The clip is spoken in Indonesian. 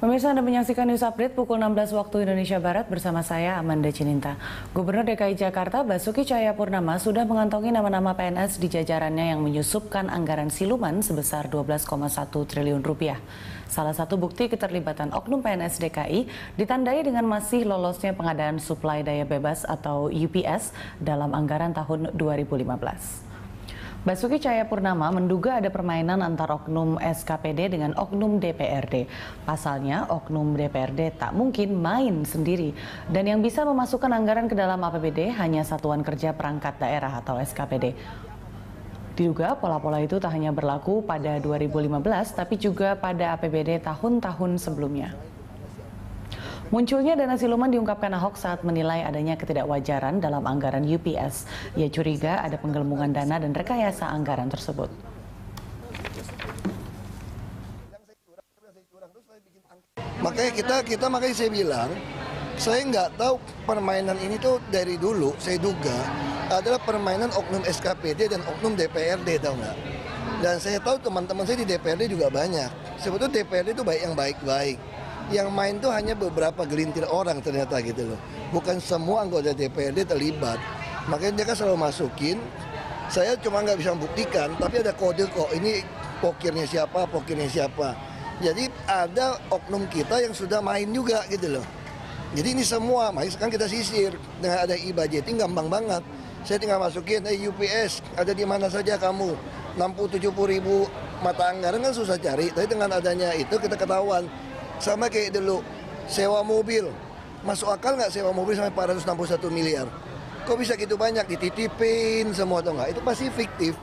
Pemirsa, Anda menyaksikan News Update pukul 16 waktu Indonesia Barat bersama saya, Amanda Cininta. Gubernur DKI Jakarta Basuki Tjahaja Purnama sudah mengantongi nama-nama PNS di jajarannya yang menyusupkan anggaran siluman sebesar 12,1 triliun rupiah. Salah satu bukti keterlibatan oknum PNS DKI ditandai dengan masih lolosnya pengadaan suplai daya bebas atau UPS dalam anggaran tahun 2015. Basuki Tjahaja Purnama menduga ada permainan antara oknum SKPD dengan oknum DPRD. Pasalnya, oknum DPRD tak mungkin main sendiri. Dan yang bisa memasukkan anggaran ke dalam APBD hanya Satuan Kerja Perangkat Daerah atau SKPD. Diduga pola-pola itu tak hanya berlaku pada 2015, tapi juga pada APBD tahun-tahun sebelumnya. Munculnya dana siluman diungkapkan Ahok saat menilai adanya ketidakwajaran dalam anggaran UPS. Ia curiga ada penggelembungan dana dan rekayasa anggaran tersebut. Makanya makanya saya bilang, saya nggak tahu permainan ini tuh dari dulu. Saya duga adalah permainan oknum SKPD dan oknum DPRD, tahu nggak? Dan saya tahu teman-teman saya di DPRD juga banyak. Sebetulnya DPRD itu baik yang baik-baik. Yang main tuh hanya beberapa gelintir orang ternyata gitu loh. Bukan semua anggota DPRD terlibat. Makanya dia kan selalu masukin. Saya cuma nggak bisa membuktikan, tapi ada kode kok. Ini pokirnya siapa. Jadi ada oknum kita yang sudah main juga gitu loh. Jadi ini semua, makanya sekarang kita sisir. Dengan ada e-budgeting gampang banget. Saya tinggal masukin, UPS ada di mana saja kamu. 60-70 ribu mata anggaran kan susah cari. Tapi dengan adanya itu kita ketahuan. Sama kayak dulu, sewa mobil. Masuk akal nggak sewa mobil sampai 461 miliar? Kok bisa gitu banyak dititipin semua atau nggak? Itu pasti fiktif.